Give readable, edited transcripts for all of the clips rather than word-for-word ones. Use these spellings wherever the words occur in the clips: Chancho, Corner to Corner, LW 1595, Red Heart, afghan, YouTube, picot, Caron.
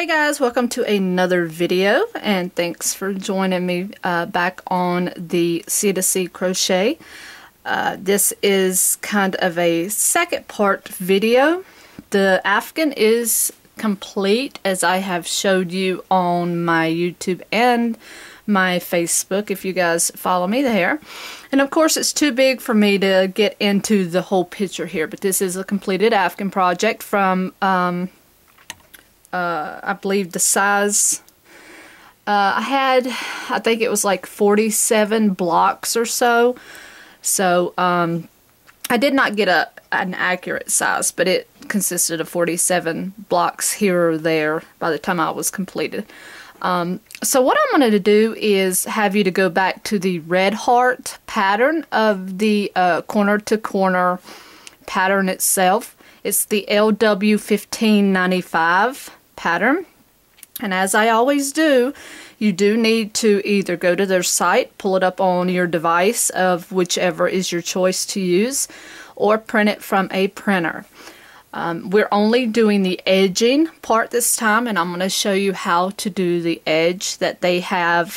Hey guys, welcome to another video and thanks for joining me back on the C2C crochet. This is kind of a second part video. The afghan is complete, as I have showed you on my YouTube and my Facebook if you guys follow me there. And of course it's too big for me to get into the whole picture here, but this is a completed afghan project from I believe the size I think it was like 47 blocks or so. So I did not get an accurate size, but it consisted of 47 blocks here or there by the time I was completed. So what I'm going to do is have you to go back to the Red Heart pattern of the Corner to Corner pattern itself. It's the LW 1595 pattern, and as I always do, you do need to either go to their site, pull it up on your device of whichever is your choice to use, or print it from a printer. We're only doing the edging part this time, and I'm going to show you how to do the edge that they have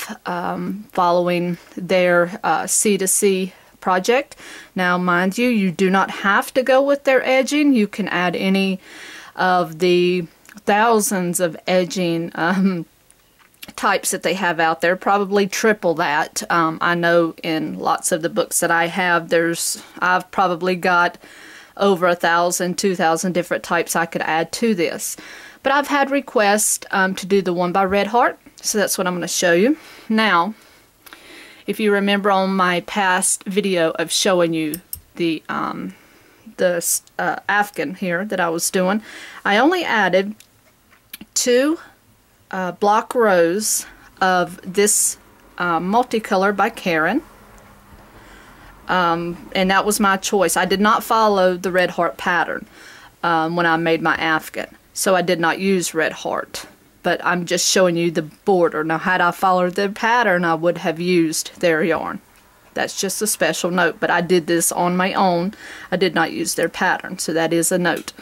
following their C2C project. Now mind you, you do not have to go with their edging. You can add any of the thousands of edging types that they have out there, probably triple that. I know in lots of the books that I have, I've probably got over 1,000, 2,000 different types I could add to this. But I've had requests to do the one by Red Heart, so that's what I'm going to show you. Now, if you remember on my past video of showing you the afghan here that I was doing, I only added two block rows of this multicolor by Caron, and that was my choice. I did not follow the Red Heart pattern when I made my afghan, so I did not use Red Heart, but I'm just showing you the border. Now had I followed the pattern, I would have used their yarn. That's just a special note, but I did this on my own. I did not use their pattern, so that is a note.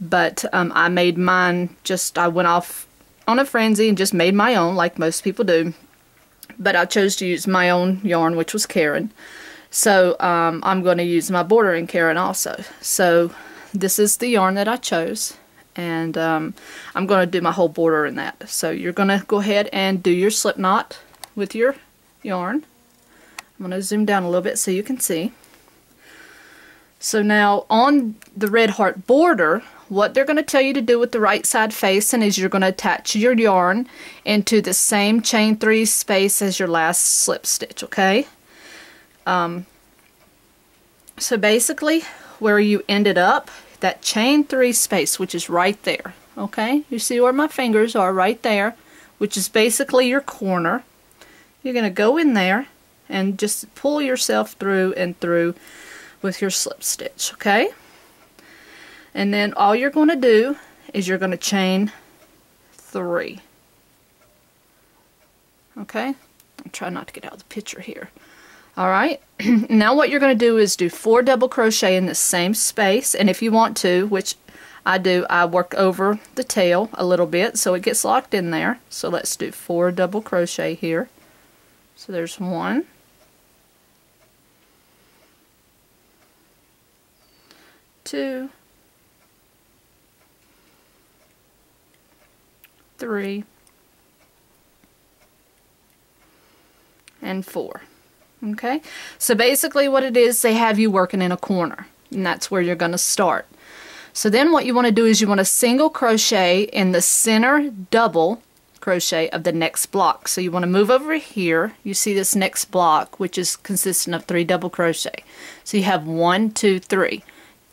But I made mine, I went off on a frenzy and just made my own like most people do. But I chose to use my own yarn, which was Caron. So I'm going to use my border in Caron also. So this is the yarn that I chose, and I'm going to do my whole border in that. So you're going to go ahead and do your slip knot with your yarn. I'm going to zoom down a little bit so you can see. So now on the Red Heart border, what they're going to tell you to do with the right side facing is you're going to attach your yarn into the same chain 3 space as your last slip stitch, okay? So basically where you ended up, that chain 3 space, which is right there, okay? You see where my fingers are right there, which is basically your corner. You're going to go in there and just pull yourself through and through with your slip stitch, okay? And then all you're going to do is you're going to chain 3, okay? I'll try not to get out of the picture here. All right, now what you're going to do is do 4 double crochet in the same space, and if you want to, which I do, I work over the tail a little bit so it gets locked in there. So let's do 4 double crochet here. So there's 1, two, three, and 4. Okay, so basically what it is, they have you working in a corner, and that's where you're going to start. So then what you want to do is you want to single crochet in the center double crochet of the next block. So you want to move over here. You see this next block, which is consistent of 3 double crochet. So you have 1, 2, 3,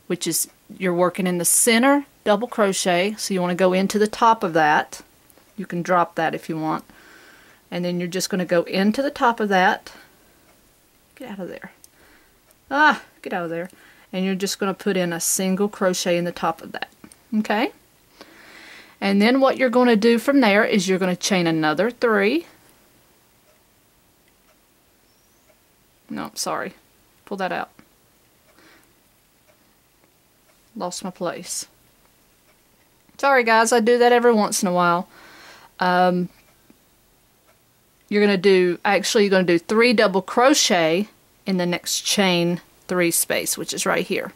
which is you're working in the center double crochet. So you want to go into the top of that. You can drop that if you want. And then you're just going to go into the top of that. Get out of there. Ah, get out of there. And you're just going to put in a single crochet in the top of that. Okay? And then what you're going to do from there is you're going to chain another 3. No, sorry. Pull that out. Lost my place. Sorry guys, I do that every once in a while. You're going to do 3 double crochet in the next chain 3 space, which is right here.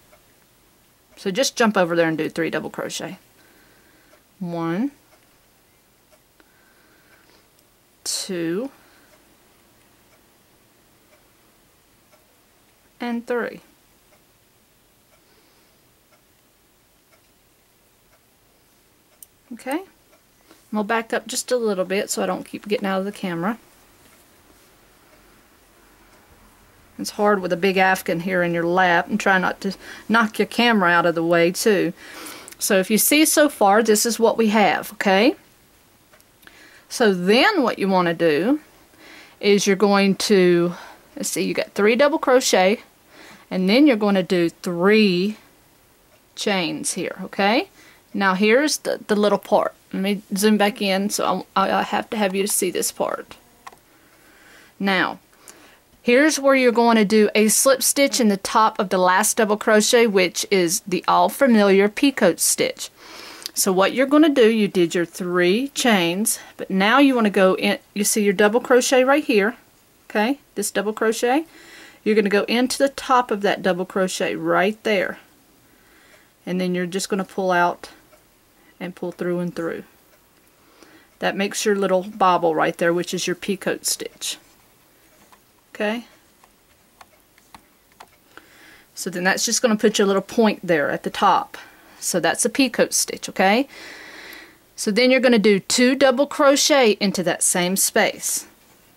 So just jump over there and do 3 double crochet. 1, 2, and 3. Okay, I'll back up just a little bit so I don't keep getting out of the camera. It's hard with a big Afghan here in your lap, and try not to knock your camera out of the way too. So if you see so far, this is what we have, okay? So then what you want to do is you're going to, let's see, you got 3 double crochet, and then you're going to do 3 chains here, okay? Now here's the little part. Let me zoom back in so I have to have you to see this part. Now, here's where you're going to do a slip stitch in the top of the last double crochet, which is the all familiar picot stitch. So what you're going to do, you did your 3 chains, but now you want to go in, you see your double crochet right here, okay, this double crochet. You're going to go into the top of that double crochet right there. And then you're just going to pull out and pull through and through. That makes your little bobble right there, which is your picot stitch. Okay? So then that's just going to put your little point there at the top. So that's a picot stitch, okay? So then you're going to do 2 double crochet into that same space.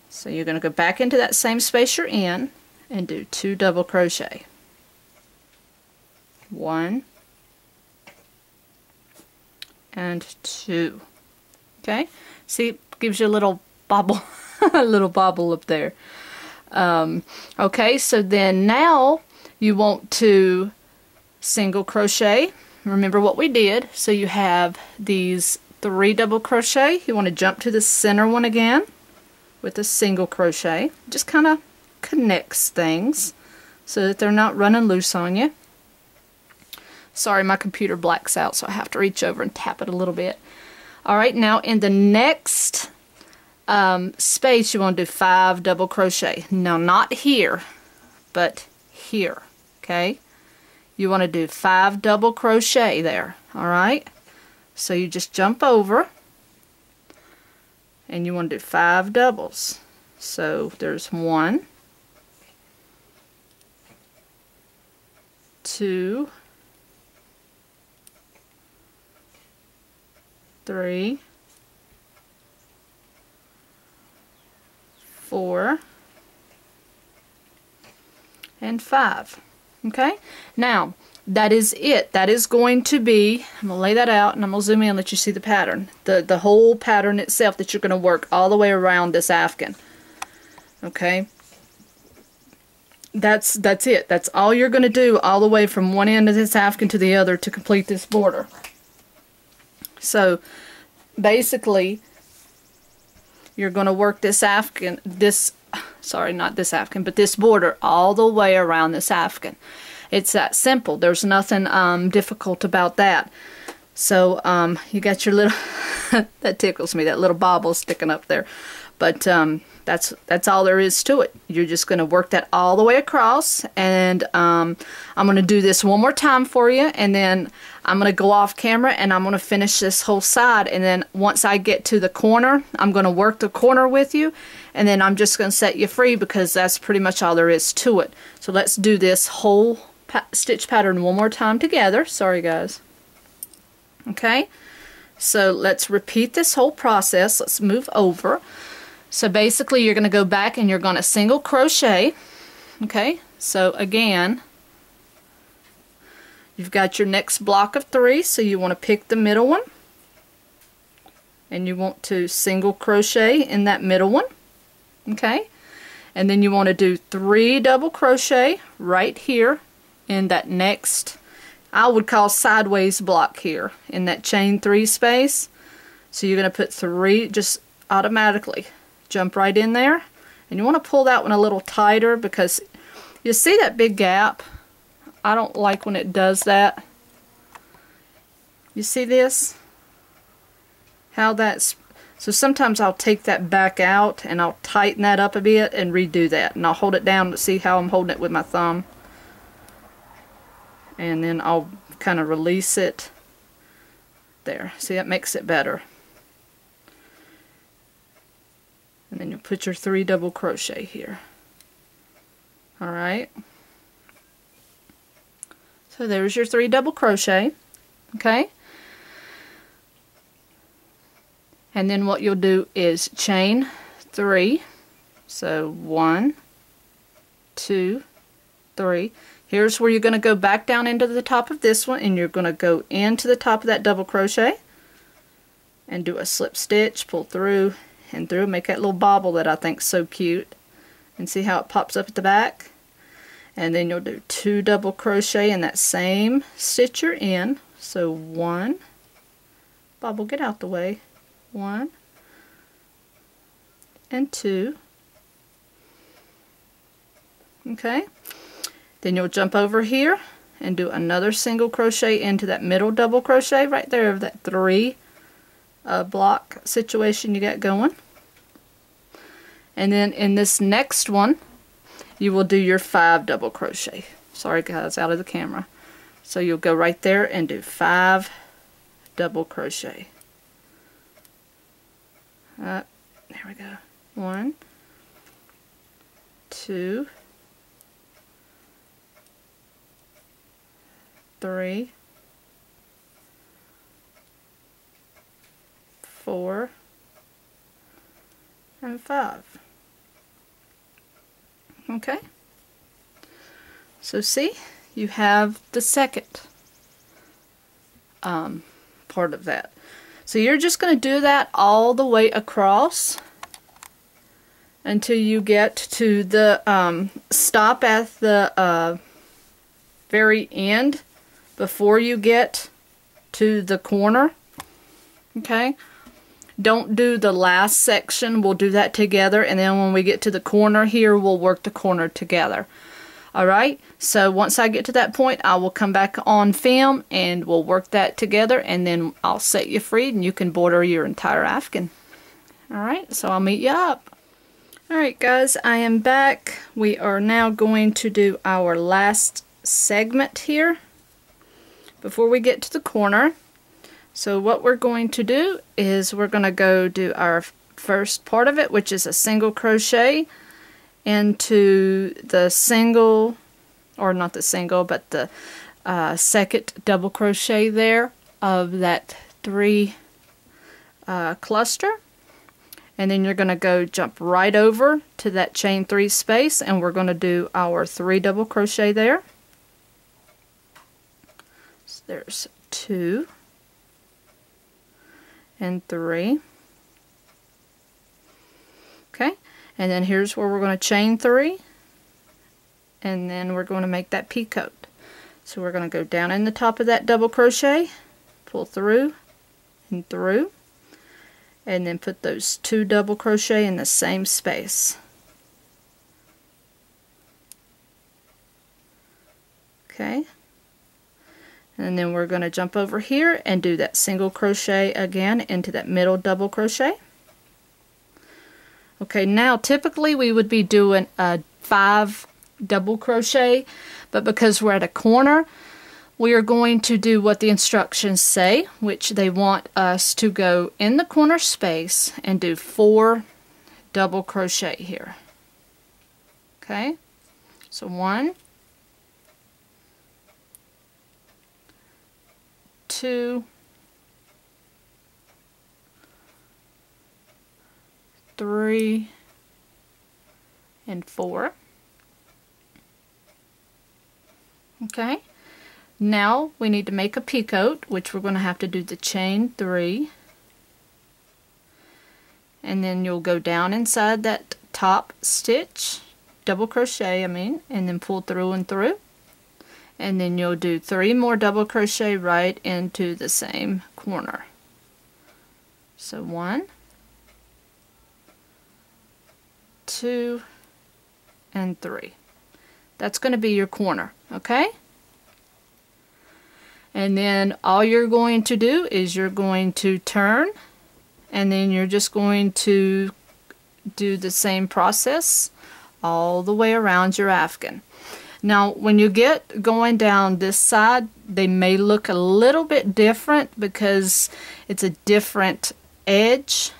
So you're going to go back into that same space you're in and do 2 double crochet. 1 and 2. Okay? See, it gives you a little bobble, a little bobble up there. Okay, so then now you want to single crochet. Remember what we did. So you have these 3 double crochet. You want to jump to the center one again with a single crochet. Just kind of connects things so that they're not running loose on you. Sorry, my computer blacks out, so I have to reach over and tap it a little bit. All right, now in the next space, you want to do 5 double crochet. Now, not here, but here, okay? You want to do 5 double crochet there, all right? So you just jump over, and you want to do 5 doubles. So there's 1, 2, 3, 4, and 5. Okay? Now, that is it. That is going to be, I'm going to lay that out and I'm going to zoom in and let you see the pattern. The whole pattern itself that you're going to work all the way around this Afghan. Okay? That's it. That's all you're going to do all the way from one end of this Afghan to the other to complete this border. So basically you're going to work this Afghan, this border all the way around this Afghan. It's that simple. There's nothing difficult about that. So you got your little, that tickles me, that little bobble sticking up there. But that's all there is to it. You're just going to work that all the way across, and I'm going to do this one more time for you, and then I'm going to go off camera and I'm going to finish this whole side, and then once I get to the corner, I'm going to work the corner with you, and then I'm just going to set you free, because that's pretty much all there is to it. So let's do this whole stitch pattern one more time together. Sorry guys. Okay, so let's repeat this whole process. Let's move over. So basically you're going to go back and you're going to single crochet, okay? So again, you've got your next block of 3, so you want to pick the middle one, and you want to single crochet in that middle one, okay? And then you want to do 3 double crochet right here in that next, I would call sideways block here, in that chain 3 space. So you're going to put 3, just automatically jump right in there, and you want to pull that one a little tighter, because you see that big gap. I don't like when it does that. You see this? how that's, so sometimes I'll take that back out and I'll tighten that up a bit and redo that, and I'll hold it down to see how I'm holding it with my thumb, and then I'll kind of release it there. See, that makes it better. And then you'll put your 3 double crochet here. Alright, so there's your 3 double crochet. Okay, and then what you'll do is chain 3, so 1, 2, 3. Here's where you're going to go back down into the top of this one, and you're going to go into the top of that double crochet and do a slip stitch, pull through and through, make that little bobble that I think is so cute, and see how it pops up at the back. And then you'll do 2 double crochet in that same stitch you're in, so 1, bobble, get out the way, 1 and 2. Okay, then you'll jump over here and do another single crochet into that middle double crochet right there of that 3 block situation you got going. And then in this next one you will do your 5 double crochet. Sorry guys, out of the camera. So you'll go right there and do 5 double crochet. Up, there we go. 1, 2, 3, 4, and 5. Okay, so see, you have the second part of that. So you're just going to do that all the way across until you get to the stop at the very end before you get to the corner. Okay, don't do the last section, we'll do that together, and then when we get to the corner here we'll work the corner together. Alright, so once I get to that point I will come back on film and we'll work that together, and then I'll set you free and you can border your entire afghan. Alright, so I'll meet you up. Alright guys, I am back. We are now going to do our last segment here before we get to the corner. So what we're going to do is we're going to go do our first part of it, which is a single crochet into the single, or not the single, but the second double crochet there of that 3 cluster, and then you're going to go jump right over to that chain 3 space, and we're going to do our 3 double crochet there. So there's 2 and 3. Okay, and then here's where we're going to chain 3, and then we're going to make that picot. So we're going to go down in the top of that double crochet, pull through, and then put those 2 double crochet in the same space. Okay, and then we're going to jump over here and do that single crochet again into that middle double crochet. Okay, now typically we would be doing a 5 double crochet, but because we're at a corner we are going to do what the instructions say, which they want us to go in the corner space and do 4 double crochet here. Okay, so 1, 2, 3, and 4. Okay, now we need to make a picot, which we're going to have to do the chain 3, and then you'll go down inside that top stitch, double crochet I mean, and then pull through and through, and then you'll do 3 more double crochet right into the same corner. So 1, 2, and 3. That's going to be your corner. Okay, and then all you're going to do is you're going to turn and then you're just going to do the same process all the way around your afghan. Now when you get going down this side, they may look a little bit different because it's a different edge,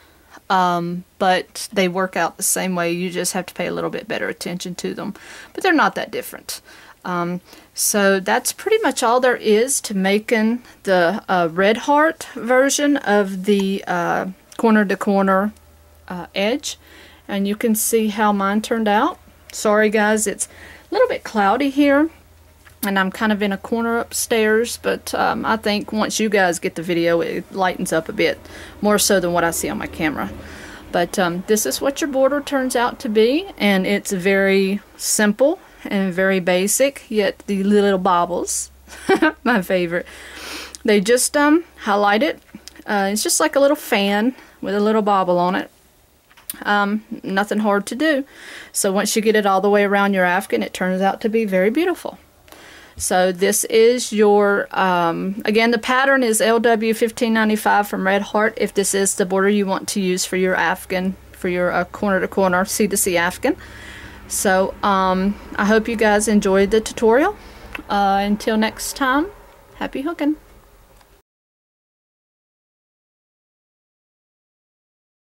but they work out the same way. You just have to pay a little bit better attention to them, but they're not that different. So that's pretty much all there is to making the Red Heart version of the corner to corner edge, and you can see how mine turned out. Sorry guys, it's a little bit cloudy here and I'm kind of in a corner upstairs, but I think once you guys get the video it lightens up a bit more so than what I see on my camera. But this is what your border turns out to be, and it's very simple and very basic, yet the little bobbles my favorite, they just highlight it. It's just like a little fan with a little bobble on it. Nothing hard to do. So once you get it all the way around your afghan, it turns out to be very beautiful. So this is your again, the pattern is LW 1595 from Red Heart. If this is the border you want to use for your afghan, for your corner to corner C2C afghan. So I hope you guys enjoyed the tutorial. Until next time, happy hooking.